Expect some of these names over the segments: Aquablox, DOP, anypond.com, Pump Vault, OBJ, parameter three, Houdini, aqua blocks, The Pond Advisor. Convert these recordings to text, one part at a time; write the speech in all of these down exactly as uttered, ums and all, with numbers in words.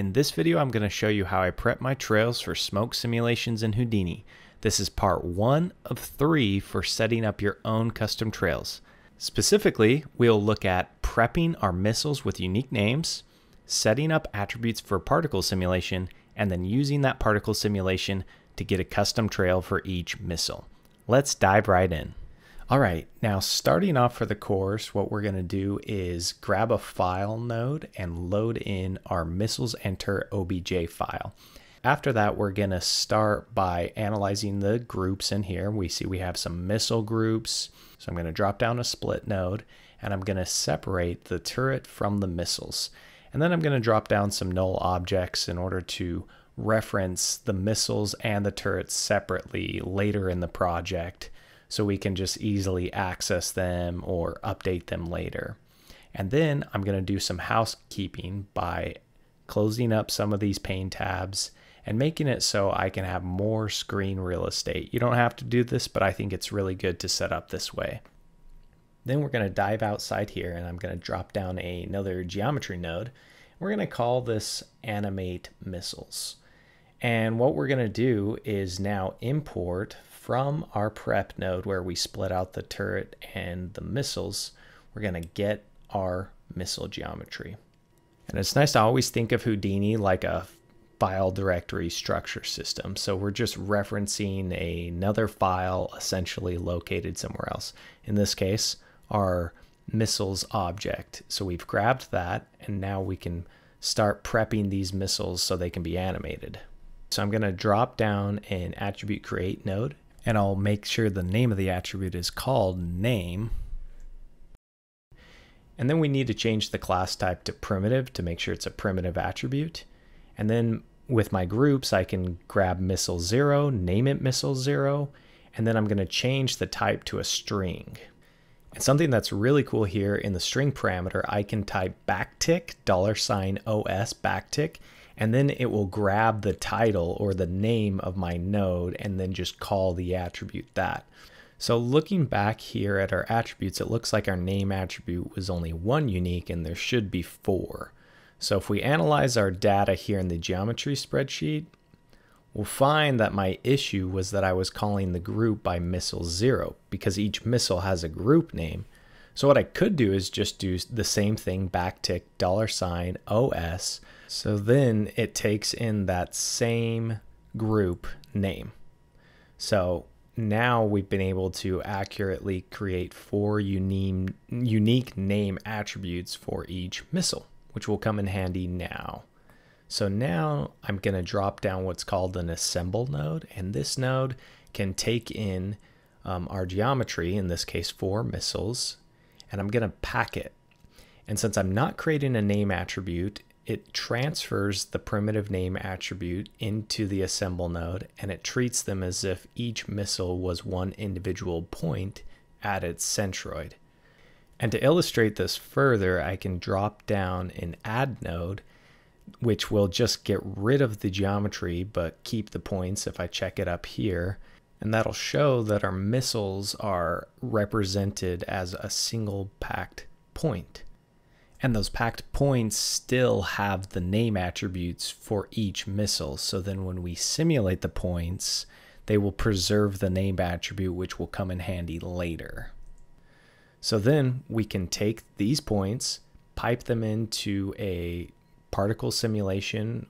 In this video, I'm going to show you how I prep my trails for smoke simulations in Houdini. This is part one of three for setting up your own custom trails. Specifically, we'll look at prepping our missiles with unique names, setting up attributes for particle simulation, and then using that particle simulation to get a custom trail for each missile. Let's dive right in. All right, now starting off for the course, what we're gonna do is grab a file node and load in our missiles enter O B J file. After that, we're gonna start by analyzing the groups in here. We see we have some missile groups. So I'm gonna drop down a split node and I'm gonna separate the turret from the missiles. And then I'm gonna drop down some null objects in order to reference the missiles and the turrets separately later in the project, so we can just easily access them or update them later. And then I'm gonna do some housekeeping by closing up some of these pane tabs and making it so I can have more screen real estate. You don't have to do this, but I think it's really good to set up this way. Then we're gonna dive outside here and I'm gonna drop down a, another geometry node. We're gonna call this animate missiles. And what we're gonna do is now import from our prep node where we split out the turret and the missiles, we're gonna get our missile geometry. And it's nice to always think of Houdini like a file directory structure system. So we're just referencing a, another file essentially located somewhere else. In this case, our missiles object. So we've grabbed that and now we can start prepping these missiles so they can be animated. So I'm gonna drop down an attribute create node. And I'll make sure the name of the attribute is called name. And then we need to change the class type to primitive to make sure it's a primitive attribute. And then with my groups, I can grab missile zero, name it missile zero, and then I'm gonna change the type to a string. And something that's really cool here in the string parameter, I can type backtick, dollar sign O S backtick, and then it will grab the title or the name of my node and then just call the attribute that. So looking back here at our attributes, it looks like our name attribute was only one unique and there should be four. So if we analyze our data here in the geometry spreadsheet, we'll find that my issue was that I was calling the group by missile zero because each missile has a group name. So what I could do is just do the same thing, backtick, dollar sign, O S. So then it takes in that same group name. So now we've been able to accurately create four unique, unique name attributes for each missile, which will come in handy now. So now I'm gonna drop down what's called an assemble node, and this node can take in um, our geometry, in this case four missiles, and I'm gonna pack it. And since I'm not creating a name attribute, it transfers the primitive name attribute into the assemble node, and it treats them as if each missile was one individual point at its centroid. And to illustrate this further, I can drop down an add node, which will just get rid of the geometry, but keep the points if I check it up here. And that'll show that our missiles are represented as a single packed point. And those packed points still have the name attributes for each missile. So then when we simulate the points, they will preserve the name attribute, which will come in handy later. So then we can take these points, pipe them into a particle simulation,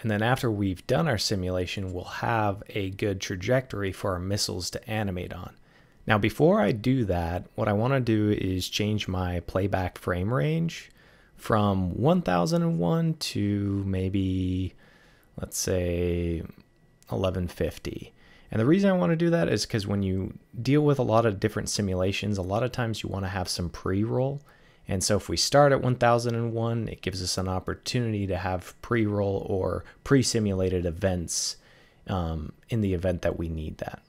and then after we've done our simulation, we'll have a good trajectory for our missiles to animate on. Now before I do that, what I want to do is change my playback frame range from one thousand one to maybe, let's say, eleven fifty. And the reason I want to do that is because when you deal with a lot of different simulations, a lot of times you want to have some pre-roll. And so if we start at one thousand one, it gives us an opportunity to have pre-roll or pre-simulated events um, in the event that we need that.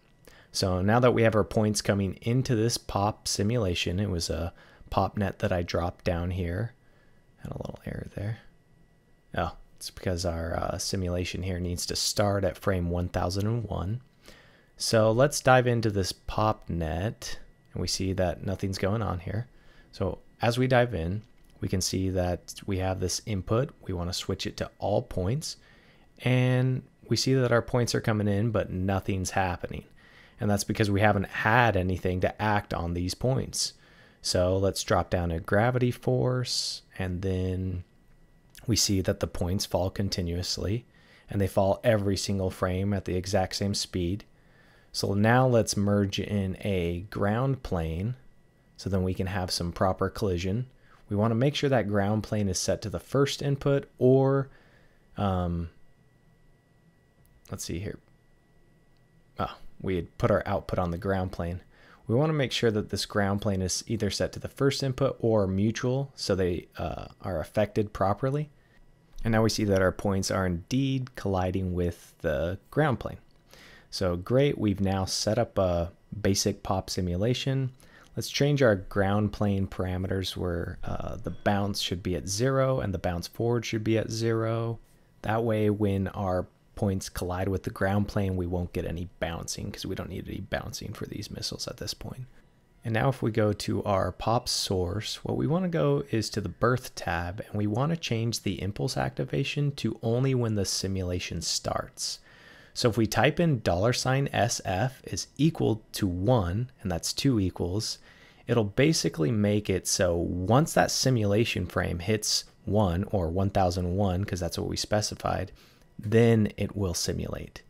So now that we have our points coming into this pop simulation, it was a pop net that I dropped down here. Had a little error there. Oh, it's because our uh, simulation here needs to start at frame one thousand one. So let's dive into this pop net, and we see that nothing's going on here. So as we dive in, we can see that we have this input. We want to switch it to all points, and we see that our points are coming in, but nothing's happening. And that's because we haven't had anything to act on these points. So let's drop down to gravity force, and then we see that the points fall continuously, and they fall every single frame at the exact same speed. So now let's merge in a ground plane so then we can have some proper collision. We want to make sure that ground plane is set to the first input, or um, let's see here. Oh, we had put our output on the ground plane. We want to make sure that this ground plane is either set to the first input or mutual, so they uh, are affected properly. And now we see that our points are indeed colliding with the ground plane. So great, we've now set up a basic pop simulation. Let's change our ground plane parameters where uh, the bounce should be at zero and the bounce forward should be at zero. That way when our points collide with the ground plane, we won't get any bouncing, because we don't need any bouncing for these missiles at this point. And now if we go to our pop source, what we want to go is to the birth tab, and we want to change the impulse activation to only when the simulation starts. So if we type in dollar sign S F is equal to one, and that's two equals, it'll basically make it so once that simulation frame hits one, or one thousand one, because that's what we specified, then it will simulate.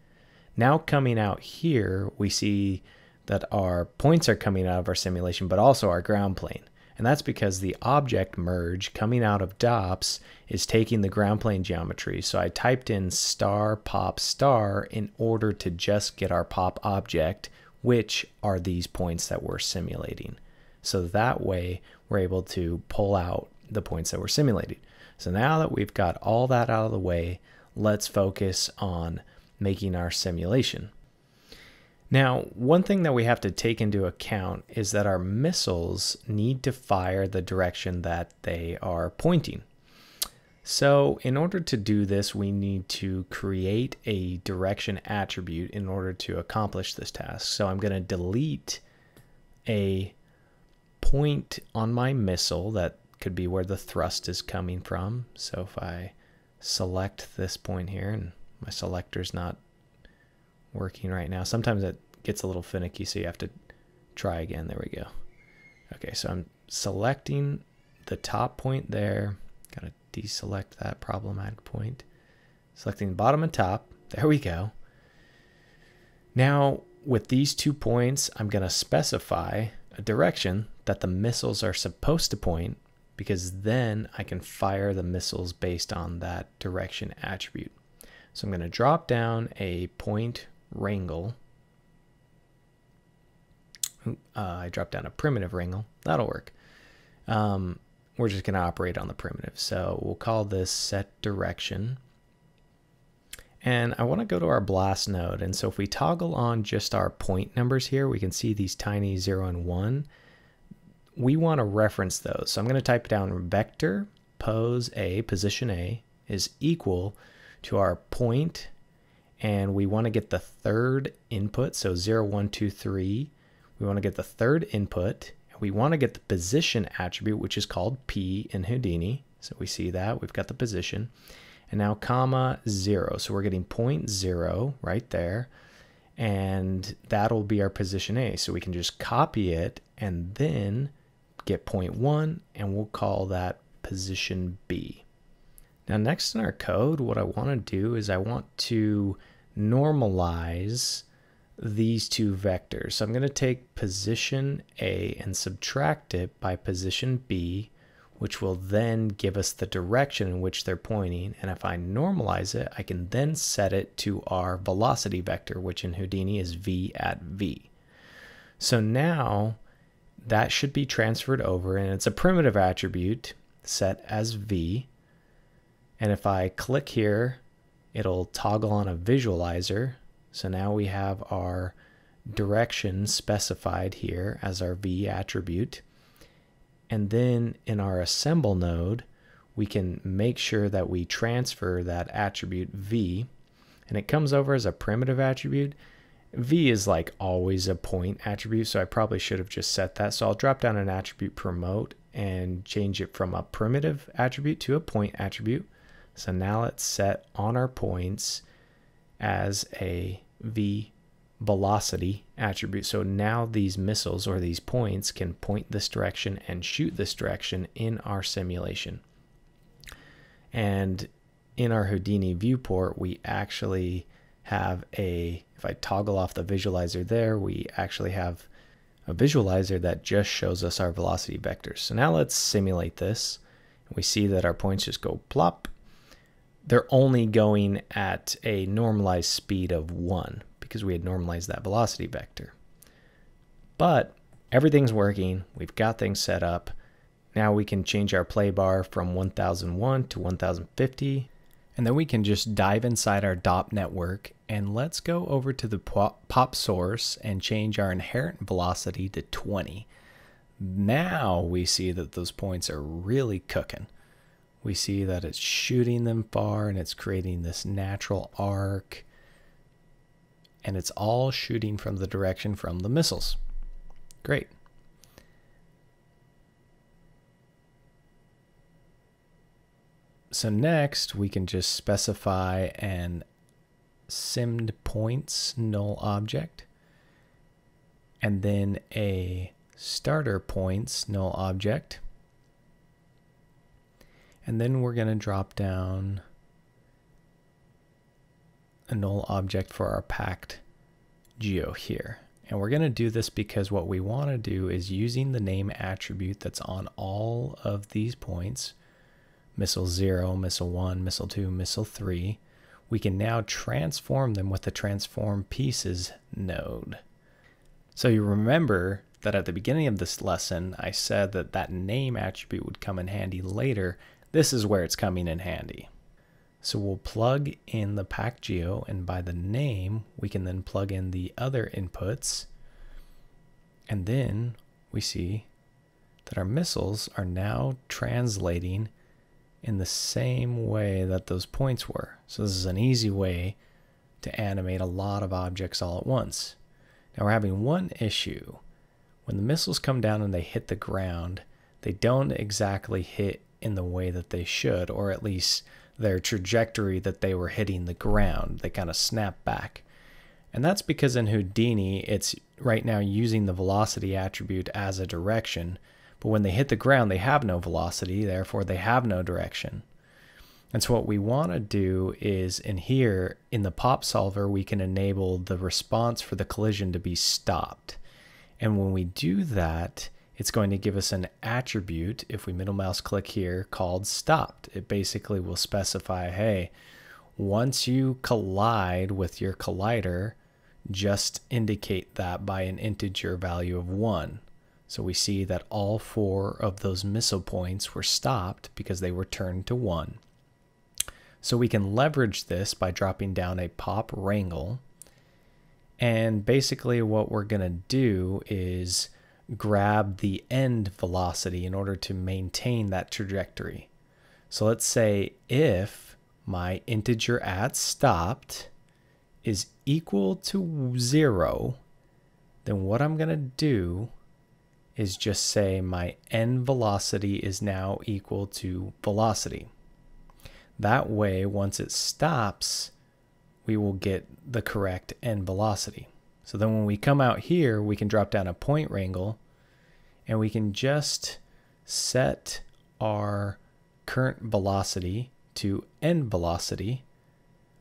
Now coming out here, we see that our points are coming out of our simulation, but also our ground plane. And that's because the object merge coming out of D O P S is taking the ground plane geometry. So I typed in star pop star in order to just get our pop object, which are these points that we're simulating. So that way we're able to pull out the points that we're simulating. So now that we've got all that out of the way, let's focus on making our simulation. Now, one thing that we have to take into account is that our missiles need to fire the direction that they are pointing. So in order to do this, we need to create a direction attribute in order to accomplish this task. So I'm going to delete a point on my missile that could be where the thrust is coming from. So if I select this point here, and my selector's not working right now. Sometimes it gets a little finicky, so you have to try again. There we go. Okay, so I'm selecting the top point there. Gotta deselect that problematic point. Selecting the bottom and top. There we go. Now, with these two points, I'm gonna specify a direction that the missiles are supposed to point, because then I can fire the missiles based on that direction attribute. So I'm gonna drop down a point wrangle. Uh, I dropped down a primitive wrangle. That'll work. Um, we're just gonna operate on the primitive. So we'll call this set direction. And I wanna go to our blast node. And so if we toggle on just our point numbers here, we can see these tiny zero and one. We wanna reference those. So I'm gonna type down vector pose A, position A is equal to our point, and we want to get the third input, so zero, one, two, three. We want to get the third input, and we want to get the position attribute, which is called P in Houdini. So we see that we've got the position, and now comma zero, so we're getting point zero right there, and that'll be our position A. So we can just copy it and then get point one, and we'll call that position B. Now next in our code, what I want to do is I want to normalize these two vectors. So I'm going to take position A and subtract it by position B, which will then give us the direction in which they're pointing. And if I normalize it, I can then set it to our velocity vector, which in Houdini is v at v. So now that should be transferred over, and it's a primitive attribute set as v. And if I click here, it'll toggle on a visualizer. So now we have our direction specified here as our V attribute. And then in our assemble node, we can make sure that we transfer that attribute V, and it comes over as a primitive attribute. V is like always a point attribute, so I probably should have just set that. So I'll drop down an attribute promote, and change it from a primitive attribute to a point attribute. So now let's set on our points as a v velocity attribute. So now these missiles or these points can point this direction and shoot this direction in our simulation. And in our Houdini viewport, we actually have a, if I toggle off the visualizer there, we actually have a visualizer that just shows us our velocity vectors. So now let's simulate this. We see that our points just go plop. They're only going at a normalized speed of one because we had normalized that velocity vector. But everything's working. We've got things set up. Now we can change our play bar from one thousand one to one thousand fifty. And then we can just dive inside our D O P network, and let's go over to the pop source and change our inherent velocity to twenty. Now we see that those points are really cooking. We see that it's shooting them far and it's creating this natural arc, and it's all shooting from the direction from the missiles. Great. So next we can just specify an simmed points null object, and then a starter points null object. And then we're going to drop down a null object for our packed geo here. And we're going to do this because what we want to do is, using the name attribute that's on all of these points, missile zero, missile one, missile two, missile three, we can now transform them with the transform pieces node. So you remember that at the beginning of this lesson, I said that that name attribute would come in handy later. This is where it's coming in handy. So we'll plug in the pack geo, and by the name, we can then plug in the other inputs. And then we see that our missiles are now translating in the same way that those points were. So this is an easy way to animate a lot of objects all at once. Now we're having one issue. When the missiles come down and they hit the ground, they don't exactly hit in the way that they should, or at least their trajectory that they were hitting the ground. They kind of snap back. And that's because in Houdini, it's right now using the velocity attribute as a direction. But when they hit the ground, they have no velocity, therefore they have no direction. And so what we want to do is, in here, in the pop solver, we can enable the response for the collision to be stopped. And when we do that, it's going to give us an attribute, if we middle mouse click here, called stopped. It basically will specify, hey, once you collide with your collider, just indicate that by an integer value of one. So we see that all four of those missile points were stopped because they were turned to one. So we can leverage this by dropping down a pop wrangle. And basically what we're going to do is grab the end velocity in order to maintain that trajectory. So let's say if my integer at stopped is equal to zero, then what I'm going to do is just say my end velocity is now equal to velocity. That way, once it stops, we will get the correct end velocity. So then when we come out here, we can drop down a point wrangle, and we can just set our current velocity to end velocity,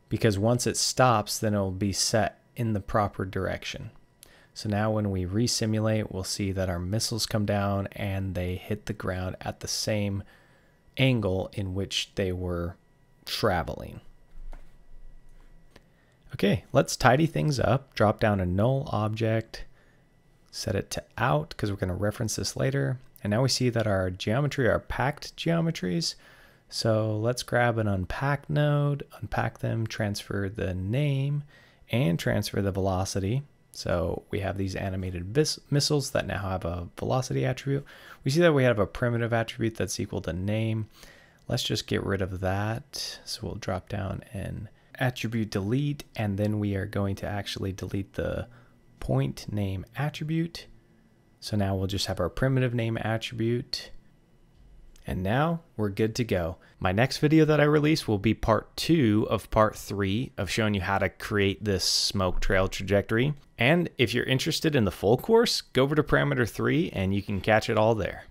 because once it stops, then it'll be set in the proper direction. So now when we resimulate, we'll see that our missiles come down and they hit the ground at the same angle in which they were traveling. Okay, let's tidy things up. Drop down a null object, set it to out because we're going to reference this later. And now we see that our geometry are packed geometries. So let's grab an unpack node, unpack them, transfer the name, and transfer the velocity. So we have these animated missiles that now have a velocity attribute. We see that we have a primitive attribute that's equal to name. Let's just get rid of that. So we'll drop down an attribute delete, and then we are going to actually delete the point name attribute. So now we'll just have our primitive name attribute. And now we're good to go. My next video that I release will be part two of part three of showing you how to create this smoke trail trajectory. And if you're interested in the full course, go over to parameter three and you can catch it all there.